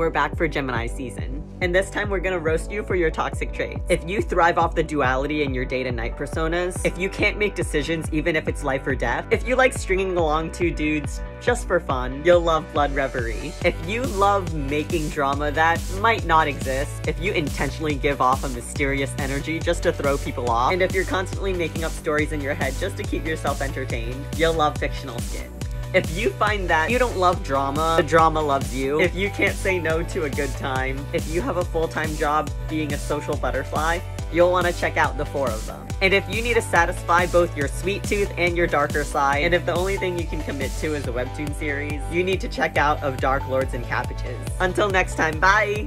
we're back for Gemini season. And this time we're gonna roast you for your toxic traits. If you thrive off the duality in your day to night personas, if you can't make decisions even if it's life or death, if you like stringing along two dudes just for fun, you'll love Blood Reverie. If you love making drama that might not exist, if you intentionally give off a mysterious energy just to throw people off, and if you're constantly making up stories in your head just to keep yourself entertained, you'll love Fictional Skin. If you find that you don't love drama, the drama loves you. If you can't say no to a good time, if you have a full-time job being a social butterfly, you'll want to check out The Four of Them. And if you need to satisfy both your sweet tooth and your darker side, and if the only thing you can commit to is a WEBTOON series, you need to check out Of Dark Lords and Cabbages. Until next time, bye!